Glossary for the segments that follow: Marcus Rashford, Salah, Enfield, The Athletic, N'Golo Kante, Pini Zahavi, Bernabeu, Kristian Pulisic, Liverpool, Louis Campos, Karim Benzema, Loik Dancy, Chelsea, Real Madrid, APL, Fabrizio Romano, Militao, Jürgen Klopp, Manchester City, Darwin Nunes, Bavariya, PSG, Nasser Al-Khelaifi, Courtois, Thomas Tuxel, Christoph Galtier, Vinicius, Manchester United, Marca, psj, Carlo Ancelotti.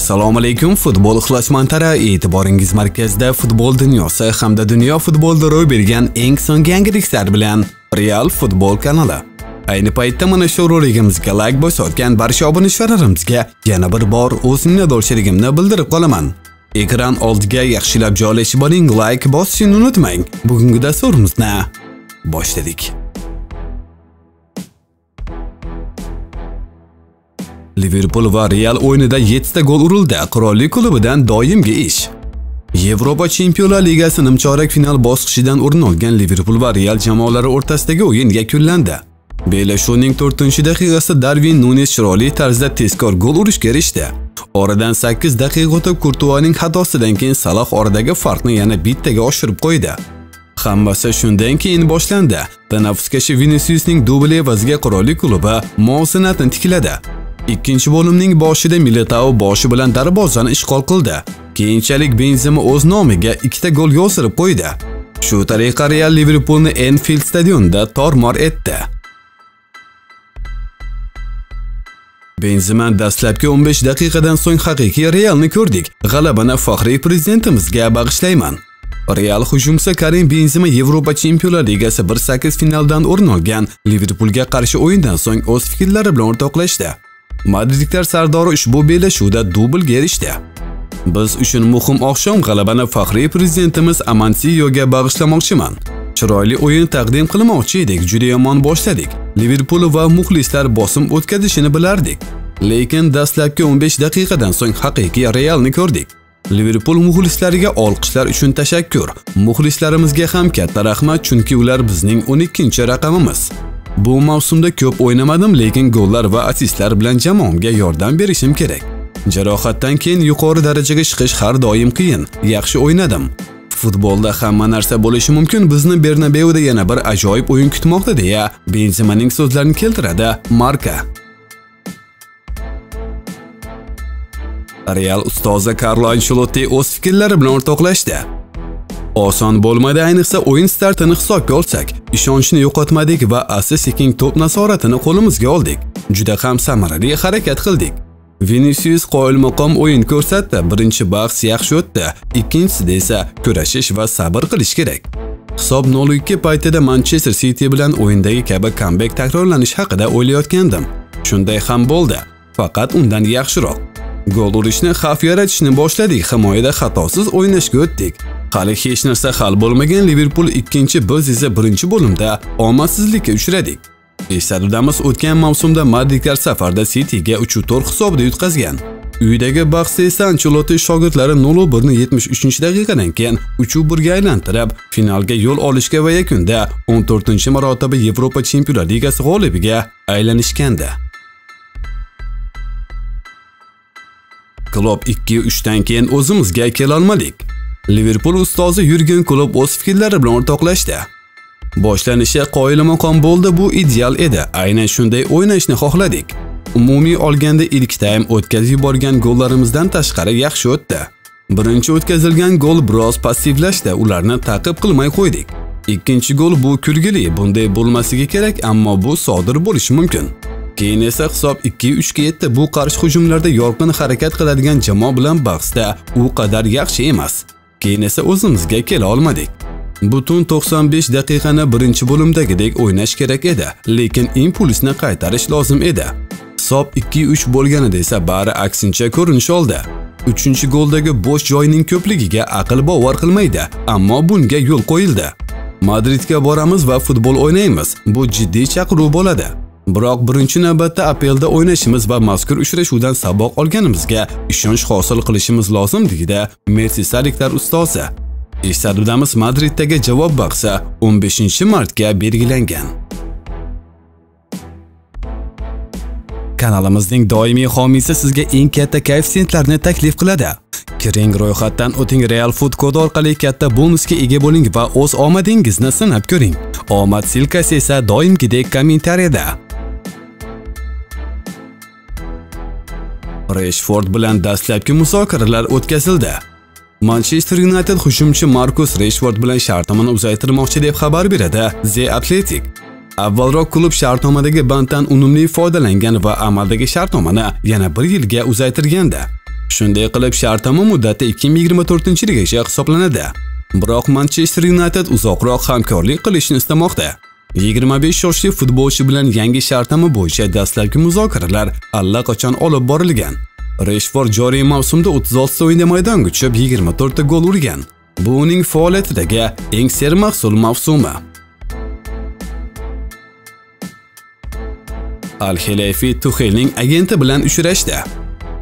Assalomu alaykum, futbol ixlosmandlari e'tiboringiz markazida futbol dunyosi hamda dunyo futbolida ro'y bergan eng so'nggi yangiliklar bilan Real futbol kanali. Ayni paytda mana shu roligimizga like bosotgan barcha obunachilarimizga yana bir bor o'z minnatdorchiligimni bildirib qolaman. Ekran oldiga yaxshilab joylashib oling, like bosishni unutmang. Bugungi dasturimizni boshladik. Liverpool va Real o'yinida 7 ta gol urildi. Qirollik klubidan doimgi ish. Yevropa Chempionlar Ligasi ning chorak final bosqichidan o'rin olgan Liverpool va Real jamoalari o'rtasidagi o'yin yakunlandi. Bellashuvning 4-daqiqasida Darwin Nunes chiroyli tarzda tezkor gol urishga erishdi. Oradan 8 daqiqa o'tib Courtoisning xatosidan keyin Salah oradagi farqni yana bittaga oshirib qo'ydi. Hammasi shundan keyin boshlandi. Tanaffusgacha Viniciusning dubli evaziga Qirollik klubi muvozanatni tikladi. Ikkinchi bo'limning boshida Militao boshi bilan darvozani ishg'ol qildi. Keyinchalik Benzema o'z nomiga 2 ta gol yozib qo'ydi. Shu tariqa Real Liverpoolni Enfield stadionida tormor etdi. Benzema dastlabki 15 daqiqadan so'ng haqiqiy Realni ko'rdik. G'alabani faxriy prezidentimizga bag'ishlayman. Real hujumchisi Karim Benzema Yevropa Chempionlar Ligasi 1/8 finaldan o'rin olgan Liverpoolga qarshi o'yindan so'ng o'z fikrlari bilan o'rtoqlashdi. Madridliklar sardori ushbu bellashuvda dublga erishdi. Biz uchun muhim oqshom, g'alabani faxriy prezidentimiz Amansiyoga bag'ishlamoqchiman. Chiroyli o'yin taqdim qilmoqchi edik, juda yomon boshladik. Liverpool va muxlislar bosim o'tkazishini bilardik. Lekin dastlabki 15 daqiqadan so'ng haqiqiy Realni ko'rdik. Liverpool muxlislariga olqishlar uchun tashakkur. Muxlislarimizga ham katta rahmat, chunki ular bizning 12-raqamimiz. Bu mavsumda ko'p o'ynamadim, lekin gollar va assistlar bilan jamoamga yordam berishim kerak. Jarohatdan keyin yuqori darajaga chiqish har doim qiyin. Yaxshi o'ynadim. Futbolda hamma narsa bo'lishi mumkin. Bizni Bernabeuda yana bir ajoyib o'yin kutmoqda, deya Benzemaning so'zlarini keltiradi Marca. Real ustozi Carlo Ancelotti o'z fikrlari bilan o'rtoqlashdi. Oson bo'lmadi, ayniqsa o'yin startini hisobga olsak. Ishonchni yo'qotmadik va asta-sekin to'p nazoratini qo'limizga oldik. Juda ham samarali harakat qildik. Vinicius qoyilmaqom o'yin ko'rsatdi. Birinchi bahs yaxshi o'tdi. Ikkinchisida esa kurashish va sabr qilish kerak. Hisob 0-2 paytida Manchester City bilan o'yindagi kabi comeback takrorlanish haqida o'ylayotgandim. Shunday ham bo'ldi, faqat undan yaxshiroq. Gol urishni, xavf yaratishni boshladik. Himoyada xatosiz o'ynashga o'tdik. Hali hech narsa hal bo'lmagan Liverpool ikkinchi, biz esa birinchi bo'limda omadsizlikka uchradik. Eslatamiz, o'tgan mavsumda Madridlar safarda City'ga 3-4 hisobda yutqazgan. Uydagi bahsda esa Ancelotti shogirdlari 0-1 ni 73-daqiqadan keyin 3-1 ga aylantirib, finalga yo'l olishga va yakunda 14-marotaba Yevropa Chempionlar Ligasi g'olibiga aylanishgandi. Klopp 2-3 dan keyin o'zimizga kela olmadik. Liverpool ustozi Jürgen Klopp o'z fikrlari bilan o'rtoqlashdi. Boshlanishi qoyilmaqom bo'ldi, bu ideal edi. Aynan shunday o'ynashni xohladik. Umumiy olganda ilk taym o'tkazib yuborgan gollarimizdan tashqari yaxshi o'tdi. Birinchi o'tkazilgan gol biroz passivlashdi, ularni ta'qib qilmay qo'ydik. Ikkinchi gol bu kulgili, bunday bo'lmasligi kerak, ammo bu sodir bo'lishi mumkin. Keyin esa hisob 2-3 ga yetdi. Bu qarshi hujumlarda yorqin harakat qiladigan jamoa bilan bahsda u qadar yaxshi emas. Keyin esa o'zimizga kela olmadik. Butun 95 daqiqani birinchi bo'limdagidek o'ynash kerak edi, lekin impulsni qaytarish lozim edi. Hisob 2-3 bo'lganida esa bari aksincha ko'rinish oldi. 3-goldagi bo'sh joyning ko'pligiga aql bovar qilmaydi, ammo bunga yo'l qo'yildi. Madridga boramiz va futbol o'ynaymiz. Bu jiddiy chaqiruv bo'ladi. Biroq birinchi navbatda APLda o'ynashimiz va mazkur uchrashuvdan saboq olganimizga ishonch hosil qilishimiz lozim, dedi Merseysarliklar ustozi. Eslatamiz, Madriddagi javob bahsi 15-martga belgilangan. Kanalimizning doimiy homiysi sizga eng katta koeffitsiyentlarni taklif qiladi. Kiring ro'yxatdan o'ting, Real Food kod orqali katta bonusga ega bo'ling va o'z omadingizni sinab ko'ring. Omad silkasi esa doimgidek kommentariyada. Rashford bilan dastlabki muzokaralar o'tkazildi. Manchester United hujumchi Marcus Rashford bilan shartnomani uzaytirmoqchi deb xabar beradi The Athletic. Avvalroq klub shartnomadagi banddan unumli foydalangan va amaldagi shartnomani yana 1 yilga uzaytirgandi. Shunday qilib shartnoma muddati 2024-yilgacha hisoblanadi. Biroq Manchester United uzoqroq hamkorlik qilishni istamoqda. 25 yoshli futbolchi bilan yangi shartnoma bo'yicha dastlabki muzokaralar allaqachon olib borilgan. Rashford joriy mavsumda 36 o'yinda maydonga tushib 24 ta gol urgan. Bu uning faoliyatidagi eng sermahsul mavsumi. Al-Khelaifi Tuxelning agenti bilan uchrashdi.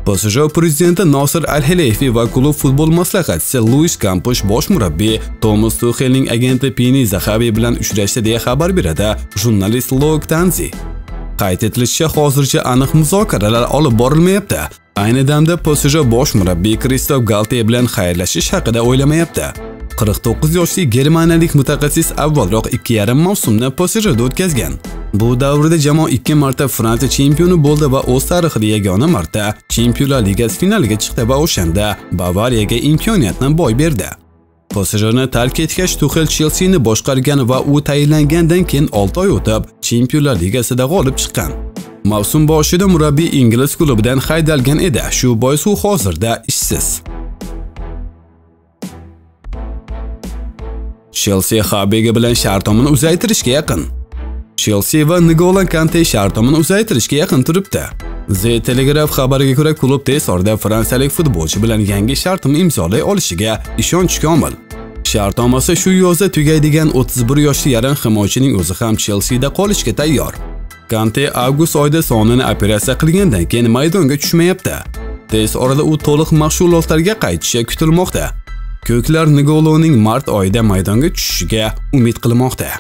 PSG prezidenti Nasser Al-Khelaifi va klub futbol maslahatchisi Louis Campos bosh murabbiy Thomas Tuxelning agenti Pini Zahavi bilan uchrashdi deya xabar beradi jurnalist Loik Dancy. Qayd etilishicha, hozircha aniq muzokaralar olib borilmayapti. Ayni damda PSG bosh murabbiy Christoph Galtier bilan xayrlashish haqida o'ylamayapti. 49 yoshli germaniyalik mutaxassis avvalroq 2,5 mavsumni PSJda o'tkazgan. Bu davrda jamoa 2 marta Fransiya chempioni bo'ldi va o'z tarixida yagona marta Chempionlar Ligasi finaliga chiqdi va o'shanda Bavariyaga imkoniyatni boy berdi. PSJni tark etgach, Tuxel Chelsea'ni boshqargan va u tayinlangandan keyin 6 oy o'tib Chempionlar Ligasida g'olib chiqqan. Mavsum boshida murabbiy ingliz klubidan haydalgan edi, shu bois u hozirda ishsiz. Chelsea Xabega bilan shartnomani uzaytirishga yaqin. Chelsea va N'Golo Kante shartnomani uzaytirishga yaqin turibdi. The Telegraph xabariga ko'ra, klub tez orada fransiyalik futbolchi bilan yangi shartnoma imzolay olishiga ishonch komil. Shartnomasi shu yozda tugaydigan 31 yoshli yarim himoyachining o'zi ham Chelsea'da qolishga tayyor. Kante avgust oyida sonini operatsiya qilingandan keyin maydonga tushmayapti. Tez orada u to'liq mashg'ulotlarga qaytishi kutilmoqda. Ko'klar N'Goloning mart oyida maydonga tushishiga umid qilmoqda.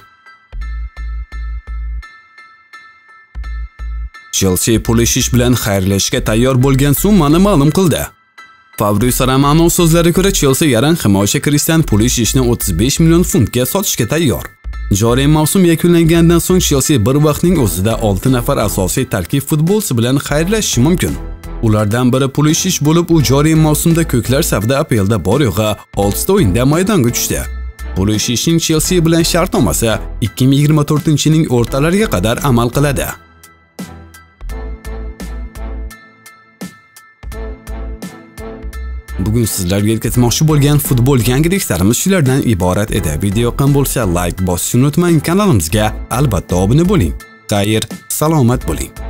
Chelsea Pulisic bilan xayrlashishga tayyor bo'lgan summani ma'lum qildi. Fabrizio Romano so'zlariga ko'ra, Chelsea yarim himoyachi Kristian Pulisicni 35 million funtga sotishga tayyor. Joriy mavsum yakunlangandan so'ng Chelsea bir vaqtning o'zida 6 nafar asosiy tarkib futbolchisi bilan xayrlashishi mumkin. Ulardan biri Pulisic bo'lib, u joriy mavsumda ko'klar safida APLda bor yo'g'i 6 ta o'yinda maydonga tushdi. Pulisicning Chelsea bilan shartnomasi 2024-yilning o'rtalariga qadar amal qiladi. Bugun sizlarga yetkazmoqchi bo'lgan futbol yangiliklarimiz shulardan iborat edi. Video yoqqan bo'lsa, like bosishni unutmang, kanalimizga albatta obuna bo'ling. Xayr, salomat bo'ling.